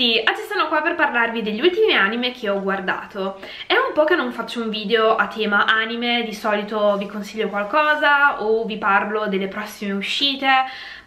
tutti, oggi sono qua per parlarvi degli ultimi anime che ho guardato. È un po' che non faccio un video a tema anime, di solito vi consiglio qualcosa o vi parlo delle prossime uscite.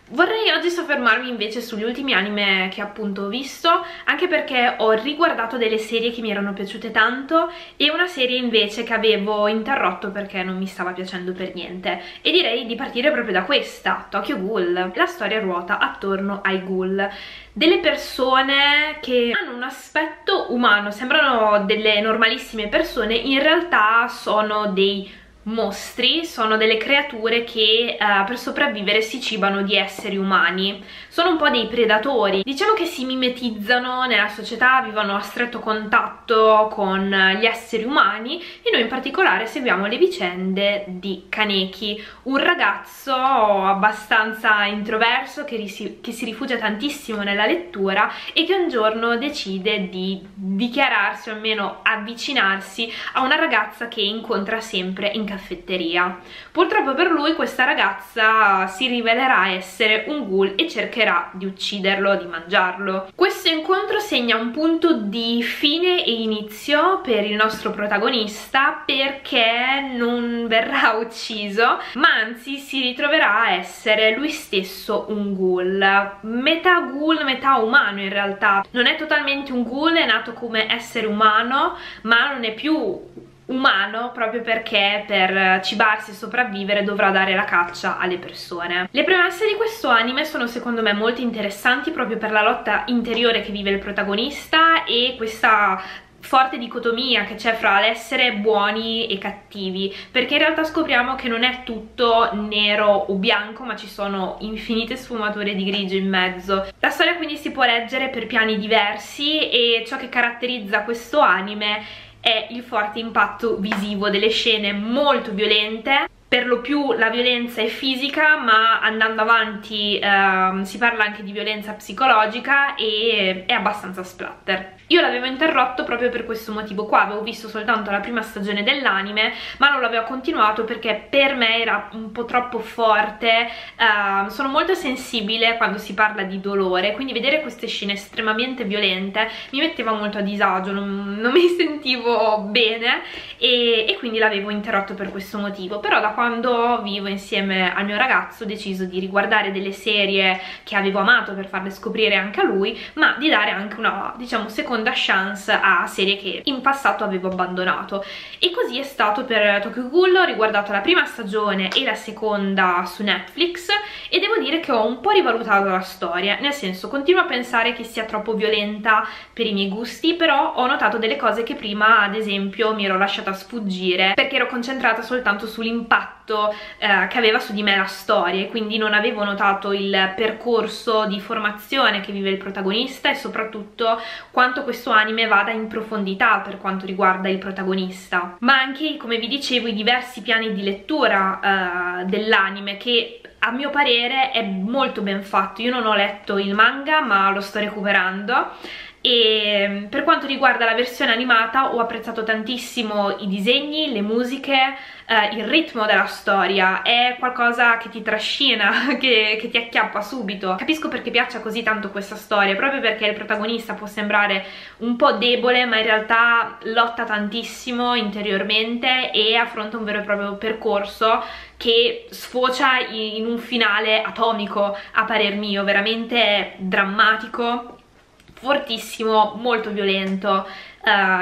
Vorrei oggi soffermarmi invece sugli ultimi anime che appunto ho visto, anche perché ho riguardato delle serie che mi erano piaciute tanto e una serie invece che avevo interrotto perché non mi stava piacendo per niente, e direi di partire proprio da questa, Tokyo Ghoul. La storia ruota attorno ai ghoul, delle persone che hanno un aspetto umano, sembrano delle normalissime persone, in realtà sono dei mostri, sono delle creature che per sopravvivere si cibano di esseri umani, sono un po' dei predatori, diciamo che si mimetizzano nella società, vivono a stretto contatto con gli esseri umani. E noi in particolare seguiamo le vicende di Kaneki, un ragazzo abbastanza introverso che si rifugia tantissimo nella lettura e che un giorno decide di dichiararsi, o almeno avvicinarsi, a una ragazza che incontra sempre in caffetteria. Purtroppo per lui questa ragazza si rivelerà essere un ghoul e cercherà di ucciderlo, di mangiarlo. Questo incontro segna un punto di fine e inizio per il nostro protagonista, perché non verrà ucciso, ma anzi si ritroverà a essere lui stesso un ghoul, metà umano in realtà. Non è totalmente un ghoul, è nato come essere umano, ma non è più umano proprio perché per cibarsi e sopravvivere dovrà dare la caccia alle persone. Le premesse di questo anime sono secondo me molto interessanti proprio per la lotta interiore che vive il protagonista e questa forte dicotomia che c'è fra l'essere buoni e cattivi, perché in realtà scopriamo che non è tutto nero o bianco, ma ci sono infinite sfumature di grigio in mezzo. La storia quindi si può leggere per piani diversi e ciò che caratterizza questo anime è il forte impatto visivo delle scene molto violente. Per lo più la violenza è fisica, ma andando avanti si parla anche di violenza psicologica e è abbastanza splatter. Io l'avevo interrotto proprio per questo motivo qua, avevo visto soltanto la prima stagione dell'anime, ma non l'avevo continuato perché per me era un po' troppo forte. Sono molto sensibile quando si parla di dolore, quindi vedere queste scene estremamente violente mi metteva molto a disagio, non mi sentivo bene e quindi l'avevo interrotto per questo motivo. Però da quando vivo insieme al mio ragazzo ho deciso di riguardare delle serie che avevo amato per farle scoprire anche a lui, ma di dare anche una, diciamo, seconda chance a serie che in passato avevo abbandonato. E così è stato per Tokyo Ghoul. Ho riguardato la prima stagione e la seconda su Netflix e devo dire che ho un po' rivalutato la storia, nel senso, continuo a pensare che sia troppo violenta per i miei gusti, però ho notato delle cose che prima ad esempio mi ero lasciata sfuggire perché ero concentrata soltanto sull'impatto che aveva su di me la storia, e quindi non avevo notato il percorso di formazione che vive il protagonista e soprattutto quanto questo anime vada in profondità per quanto riguarda il protagonista, ma anche, come vi dicevo, i diversi piani di lettura dell'anime, che a mio parere è molto ben fatto. Io non ho letto il manga, ma lo sto recuperando, e per quanto riguarda la versione animata ho apprezzato tantissimo i disegni, le musiche, il ritmo della storia è qualcosa che ti trascina, che ti acchiappa subito. Capisco perché piaccia così tanto questa storia, proprio perché il protagonista può sembrare un po' debole, ma in realtà lotta tantissimo interiormente e affronta un vero e proprio percorso che sfocia in un finale atomico, a parer mio, veramente drammatico, fortissimo, molto violento.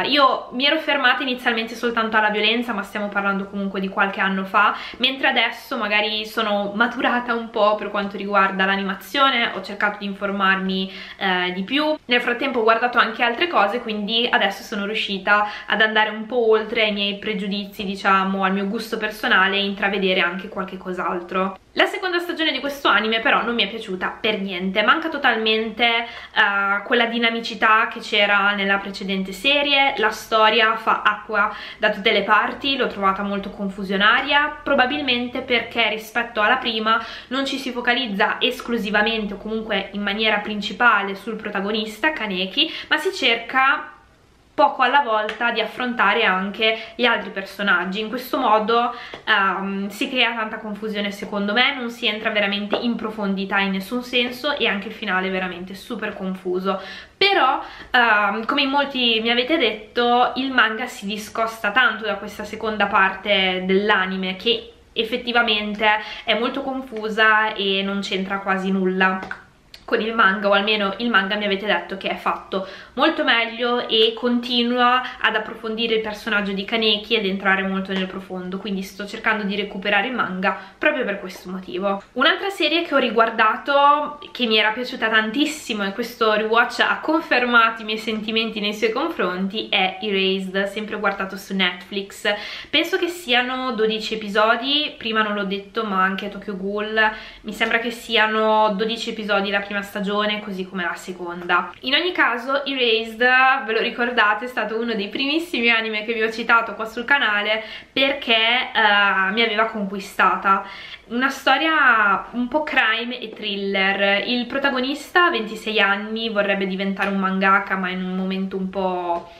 Io mi ero fermata inizialmente soltanto alla violenza, ma stiamo parlando comunque di qualche anno fa, mentre adesso magari sono maturata un po' per quanto riguarda l'animazione, ho cercato di informarmi di più, nel frattempo ho guardato anche altre cose, quindi adesso sono riuscita ad andare un po' oltre ai miei pregiudizi, diciamo, al mio gusto personale, e intravedere anche qualche cos'altro. La seconda stagione di questo anime però non mi è piaciuta per niente, manca totalmente quella dinamicità che c'era nella precedente serie, la storia fa acqua da tutte le parti, l'ho trovata molto confusionaria, probabilmente perché rispetto alla prima non ci si focalizza esclusivamente o comunque in maniera principale sul protagonista Kaneki, ma si cerca poco alla volta di affrontare anche gli altri personaggi. In questo modo si crea tanta confusione, secondo me non si entra veramente in profondità in nessun senso e anche il finale è veramente super confuso. Però però come in molti mi avete detto, il manga si discosta tanto da questa seconda parte dell'anime che effettivamente è molto confusa e non c'entra quasi nulla con il manga, o almeno il manga mi avete detto che è fatto molto meglio e continua ad approfondire il personaggio di Kaneki ed entrare molto nel profondo, quindi sto cercando di recuperare il manga proprio per questo motivo. Un'altra serie che ho riguardato, che mi era piaciuta tantissimo e questo rewatch ha confermato i miei sentimenti nei suoi confronti, è Erased, sempre guardato su Netflix. Penso che siano 12 episodi, prima non l'ho detto ma anche Tokyo Ghoul, mi sembra che siano 12 episodi la prima stagione, così come la seconda. In ogni caso, Erased, ve lo ricordate, è stato uno dei primissimi anime che vi ho citato qua sul canale perché mi aveva conquistata. Una storia un po' crime e thriller. Il protagonista, 26 anni, vorrebbe diventare un mangaka, ma in un momento un po'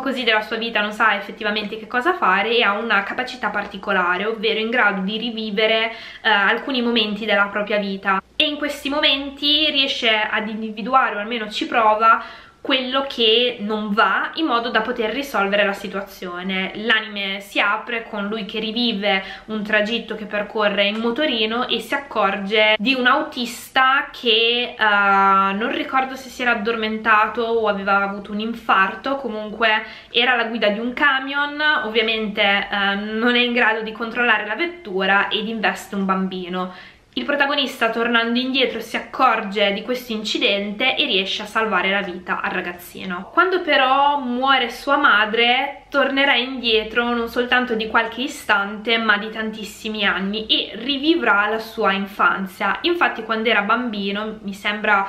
così della sua vita non sa effettivamente che cosa fare, e ha una capacità particolare, ovvero in grado di rivivere alcuni momenti della propria vita, e in questi momenti riesce ad individuare, o almeno ci prova, quello che non va in modo da poter risolvere la situazione. L'anime si apre con lui che rivive un tragitto che percorre in motorino e si accorge di un autista che non ricordo se si era addormentato o aveva avuto un infarto, comunque era alla guida di un camion, ovviamente non è in grado di controllare la vettura ed investe un bambino. Il protagonista, tornando indietro, si accorge di questo incidente e riesce a salvare la vita al ragazzino. Quando però muore sua madre, tornerà indietro non soltanto di qualche istante ma di tantissimi anni e rivivrà la sua infanzia. Infatti quando era bambino, mi sembra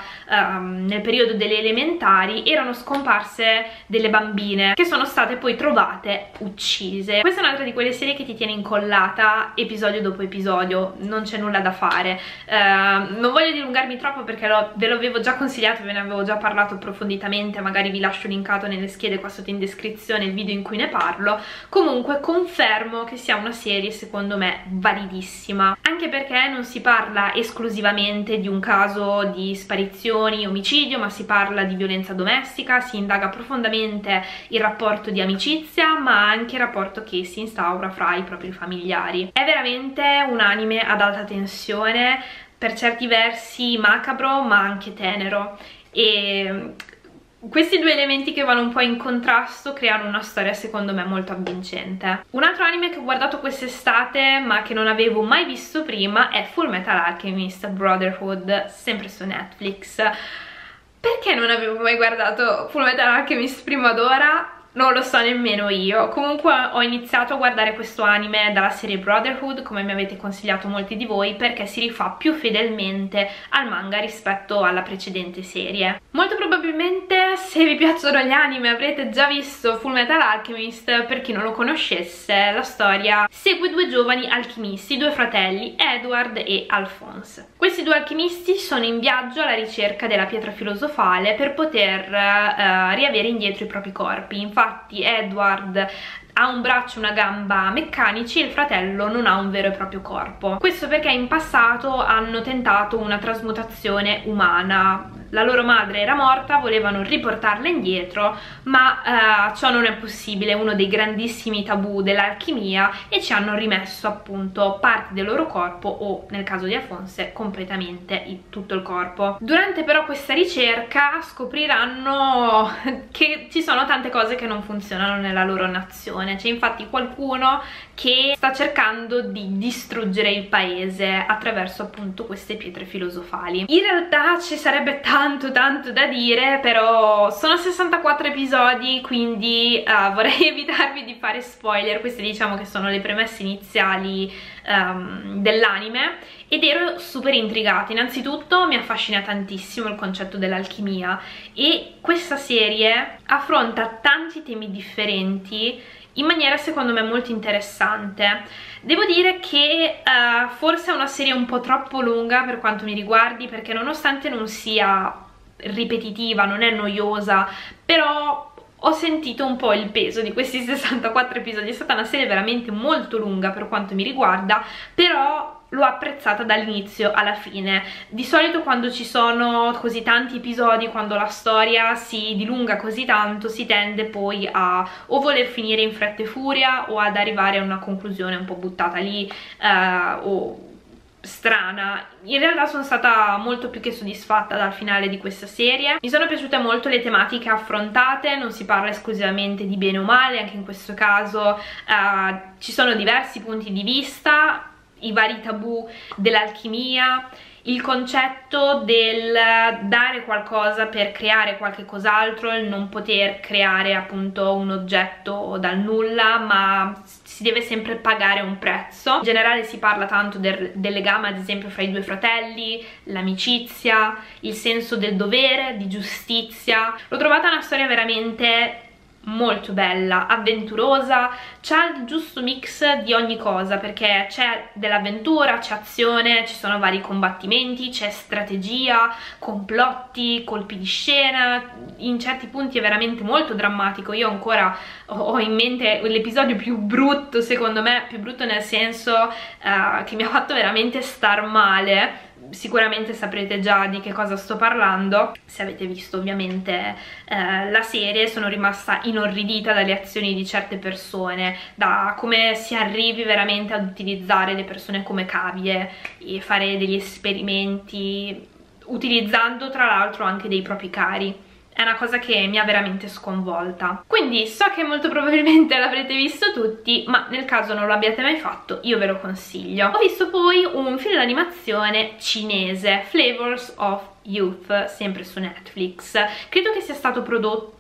nel periodo delle elementari, erano scomparse delle bambine che sono state poi trovate uccise. Questa è un'altra di quelle serie che ti tiene incollata episodio dopo episodio, non c'è nulla da fare. Non voglio dilungarmi troppo perché ve l'avevo già consigliato, ve ne avevo già parlato approfonditamente, magari vi lascio linkato nelle schede qua sotto in descrizione il video in cui ne parlo. Comunque confermo che sia una serie secondo me validissima, anche perché non si parla esclusivamente di un caso di sparizioni, omicidio, ma si parla di violenza domestica, si indaga profondamente il rapporto di amicizia ma anche il rapporto che si instaura fra i propri familiari. È veramente un anime ad alta tensione, per certi versi macabro ma anche tenero, e questi due elementi che vanno un po' in contrasto creano una storia secondo me molto avvincente. Un altro anime che ho guardato quest'estate ma che non avevo mai visto prima è Fullmetal Alchemist Brotherhood, sempre su Netflix. Perché non avevo mai guardato Fullmetal Alchemist prima d'ora? Non lo so nemmeno io. Comunque ho iniziato a guardare questo anime dalla serie Brotherhood, come mi avete consigliato molti di voi, perché si rifà più fedelmente al manga rispetto alla precedente serie. Molto probabilmente, se vi piacciono gli anime, avrete già visto Fullmetal Alchemist. Per chi non lo conoscesse, la storia segue due giovani alchimisti, due fratelli, Edward e Alphonse. Questi due alchimisti sono in viaggio alla ricerca della pietra filosofale per poter riavere indietro i propri corpi. Infatti Edward ha un braccio e una gamba meccanici e il fratello non ha un vero e proprio corpo. Questo perché in passato hanno tentato una trasmutazione umana. La loro madre era morta, volevano riportarla indietro, ma ciò non è possibile, uno dei grandissimi tabù dell'alchimia, e ci hanno rimesso appunto parte del loro corpo, o nel caso di Alphonse completamente tutto il corpo. Durante però questa ricerca scopriranno che ci sono tante cose che non funzionano nella loro nazione. C'è infatti qualcuno che sta cercando di distruggere il paese attraverso appunto queste pietre filosofali. In realtà ci sarebbe tanto da dire, però sono 64 episodi, quindi vorrei evitarvi di fare spoiler. Queste diciamo che sono le premesse iniziali dell'anime, ed ero super intrigata. Innanzitutto mi affascina tantissimo il concetto dell'alchimia e questa serie affronta tanti temi differenti in maniera secondo me molto interessante. Devo dire che forse è una serie un po' troppo lunga per quanto mi riguardi, perché nonostante non sia ripetitiva, non è noiosa, però ho sentito un po' il peso di questi 64 episodi. È stata una serie veramente molto lunga per quanto mi riguarda, però l'ho apprezzata dall'inizio alla fine. Di solito quando ci sono così tanti episodi, quando la storia si dilunga così tanto, si tende poi a o voler finire in fretta e furia o ad arrivare a una conclusione un po' buttata lì o strana. In realtà sono stata molto più che soddisfatta dal finale di questa serie. Mi sono piaciute molto le tematiche affrontate, non si parla esclusivamente di bene o male, anche in questo caso ci sono diversi punti di vista, i vari tabù dell'alchimia, il concetto del dare qualcosa per creare qualche cos'altro, il non poter creare appunto un oggetto dal nulla, ma si deve sempre pagare un prezzo. In generale si parla tanto del legame ad esempio fra i due fratelli, l'amicizia, il senso del dovere, di giustizia. L'ho trovata una storia veramente molto bella, avventurosa, c'ha il giusto mix di ogni cosa, perché c'è dell'avventura, c'è azione, ci sono vari combattimenti, c'è strategia, complotti, colpi di scena. In certi punti è veramente molto drammatico. Io ancora ho in mente l'episodio più brutto, secondo me, più brutto nel senso che mi ha fatto veramente star male. Sicuramente saprete già di che cosa sto parlando se avete visto ovviamente la serie. Sono rimasta inorridita dalle azioni di certe persone, da come si arrivi veramente ad utilizzare le persone come cavie e fare degli esperimenti utilizzando tra l'altro anche dei propri cari. È una cosa che mi ha veramente sconvolta. Quindi so che molto probabilmente l'avrete visto tutti, ma nel caso non lo abbiate mai fatto io ve lo consiglio. Ho visto poi un film d'animazione cinese, Flavors of Youth, sempre su Netflix. Credo che sia stato prodotto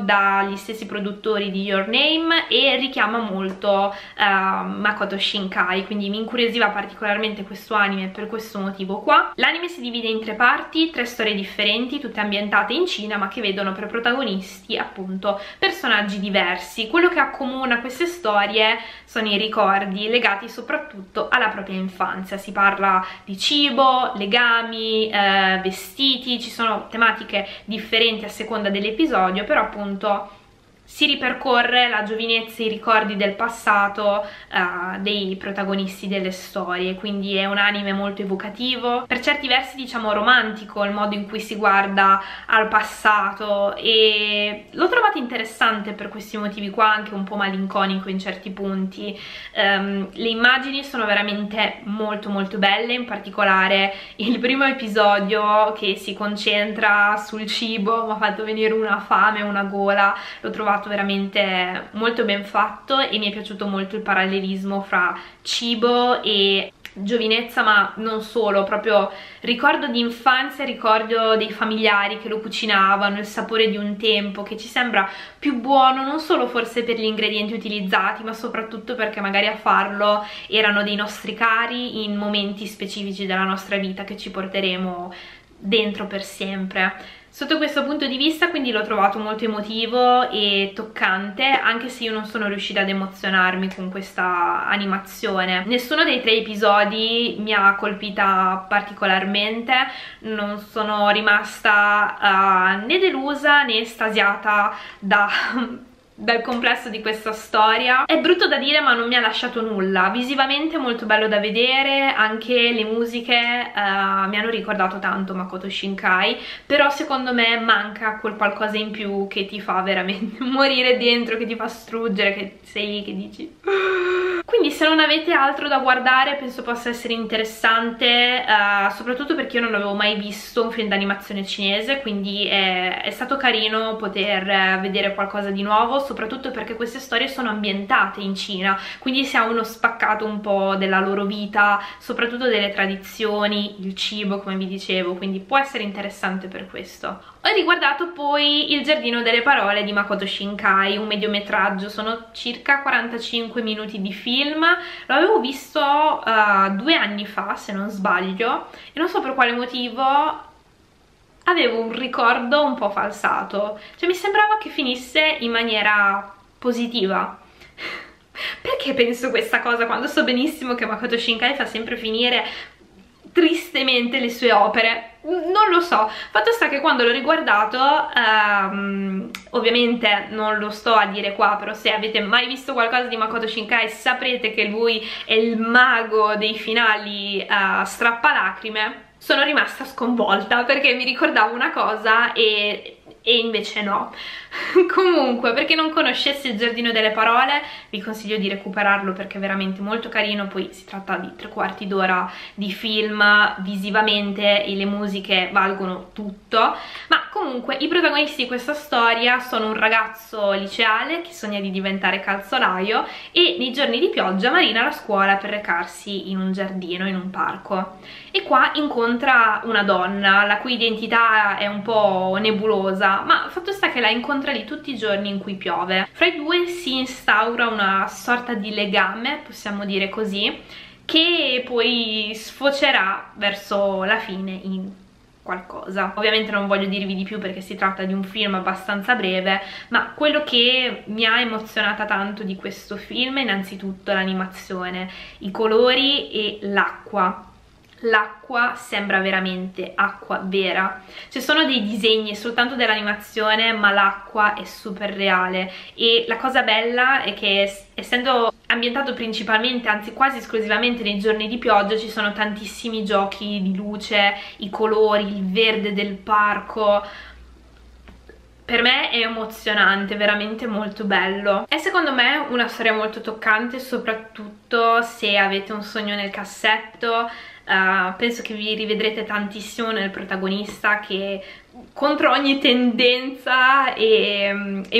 dagli stessi produttori di Your Name e richiama molto Makoto Shinkai, quindi mi incuriosiva particolarmente questo anime per questo motivo qua. L'anime si divide in tre parti, tre storie differenti, tutte ambientate in Cina, ma che vedono per protagonisti appunto personaggi diversi. Quello che accomuna queste storie sono i ricordi legati soprattutto alla propria infanzia. Si parla di cibo, legami, vestiti. Ci sono tematiche differenti a seconda dell'episodio, però appunto si ripercorre la giovinezza e i ricordi del passato dei protagonisti delle storie, quindi è un anime molto evocativo, per certi versi diciamo romantico il modo in cui si guarda al passato, e l'ho trovato interessante per questi motivi qua, anche un po' malinconico in certi punti. Le immagini sono veramente molto molto belle, in particolare il primo episodio che si concentra sul cibo mi ha fatto venire una fame, una gola. L'ho trovato veramente molto ben fatto e mi è piaciuto molto il parallelismo fra cibo e giovinezza, ma non solo, proprio ricordo di infanzia, ricordo dei familiari che lo cucinavano, il sapore di un tempo che ci sembra più buono, non solo forse per gli ingredienti utilizzati, ma soprattutto perché magari a farlo erano dei nostri cari in momenti specifici della nostra vita che ci porteremo dentro per sempre. Sotto questo punto di vista quindi l'ho trovato molto emotivo e toccante, anche se io non sono riuscita ad emozionarmi con questa animazione. Nessuno dei tre episodi mi ha colpita particolarmente, non sono rimasta né delusa né estasiata dal complesso di questa storia. È brutto da dire, ma non mi ha lasciato nulla. Visivamente molto bello da vedere, anche le musiche mi hanno ricordato tanto Makoto Shinkai, però secondo me manca quel qualcosa in più che ti fa veramente morire dentro, che ti fa struggere, che sei lì che dici... Quindi se non avete altro da guardare penso possa essere interessante, soprattutto perché io non avevo mai visto un film d'animazione cinese, quindi è stato carino poter vedere qualcosa di nuovo, soprattutto perché queste storie sono ambientate in Cina, quindi si ha uno spaccato un po' della loro vita, soprattutto delle tradizioni, il cibo come vi dicevo, quindi può essere interessante per questo. Ho riguardato poi Il giardino delle parole di Makoto Shinkai, un mediometraggio, sono circa 45 minuti di film. L'avevo visto 2 anni fa se non sbaglio e non so per quale motivo avevo un ricordo un po' falsato, cioè mi sembrava che finisse in maniera positiva. Perché penso questa cosa quando so benissimo che Makoto Shinkai fa sempre finire tristemente le sue opere? non lo so. Fatto sta che quando l'ho riguardato, ovviamente non lo sto a dire qua, però se avete mai visto qualcosa di Makoto Shinkai saprete che lui è il mago dei finali strappalacrime. Sono rimasta sconvolta perché mi ricordavo una cosa e invece no. Comunque, per chi non conoscesse Il giardino delle parole, vi consiglio di recuperarlo perché è veramente molto carino. Poi si tratta di 3/4 d'ora di film visivamente e le musiche valgono tutto. Ma comunque i protagonisti di questa storia sono un ragazzo liceale che sogna di diventare calzolaio e nei giorni di pioggia marina la scuola per recarsi in un giardino, in un parco, e qua incontra una donna la cui identità è un po' nebulosa, ma fatto sta che la incontra lì tutti i giorni in cui piove. Fra i due si instaura una sorta di legame, possiamo dire così, che poi sfocerà verso la fine in qualcosa. Ovviamente non voglio dirvi di più perché si tratta di un film abbastanza breve, ma quello che mi ha emozionata tanto di questo film è innanzitutto l'animazione, i colori e l'acqua. L'acqua sembra veramente acqua vera, ci sono dei disegni soltanto dell'animazione, ma l'acqua è super reale. E la cosa bella è che, essendo ambientato principalmente, anzi quasi esclusivamente nei giorni di pioggia, ci sono tantissimi giochi di luce, i colori, il verde del parco. Per me è emozionante, veramente molto bello. È secondo me una storia molto toccante, soprattutto se avete un sogno nel cassetto. Penso che vi rivedrete tantissimo nel protagonista che contro ogni tendenza e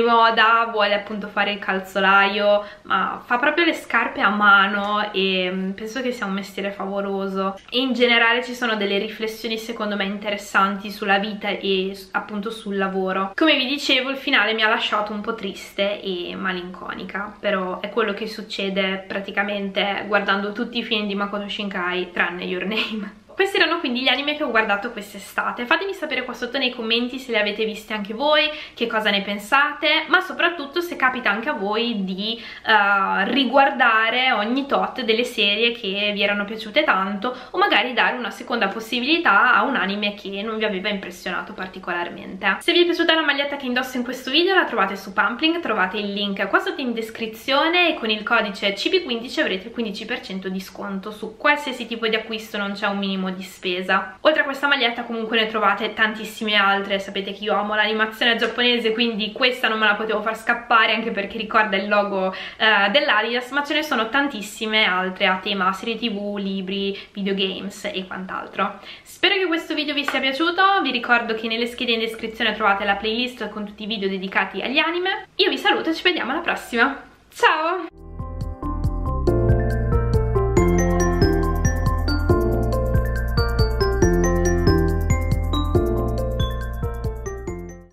moda vuole appunto fare il calzolaio, ma fa proprio le scarpe a mano e penso che sia un mestiere favoloso. E in generale ci sono delle riflessioni secondo me interessanti sulla vita e appunto sul lavoro. Come vi dicevo, il finale mi ha lasciato un po' triste e malinconica, però è quello che succede praticamente guardando tutti i film di Makoto Shinkai tranne Your Name. Questi erano quindi gli anime che ho guardato quest'estate. Fatemi sapere qua sotto nei commenti se li avete visti anche voi, che cosa ne pensate, ma soprattutto se capita anche a voi di riguardare ogni tot delle serie che vi erano piaciute tanto, o magari dare una seconda possibilità a un anime che non vi aveva impressionato particolarmente. Se vi è piaciuta la maglietta che indosso in questo video la trovate su Pampling, trovate il link qua sotto in descrizione e con il codice CHIBI15 avrete il 15% di sconto su qualsiasi tipo di acquisto, non c'è un minimo di spesa. Oltre a questa maglietta comunque ne trovate tantissime altre, sapete che io amo l'animazione giapponese, quindi questa non me la potevo far scappare, anche perché ricorda il logo dell'Adidas, ma ce ne sono tantissime altre a tema serie tv, libri, videogames e quant'altro. Spero che questo video vi sia piaciuto, vi ricordo che nelle schede in descrizione trovate la playlist con tutti i video dedicati agli anime. Io vi saluto e ci vediamo alla prossima, ciao!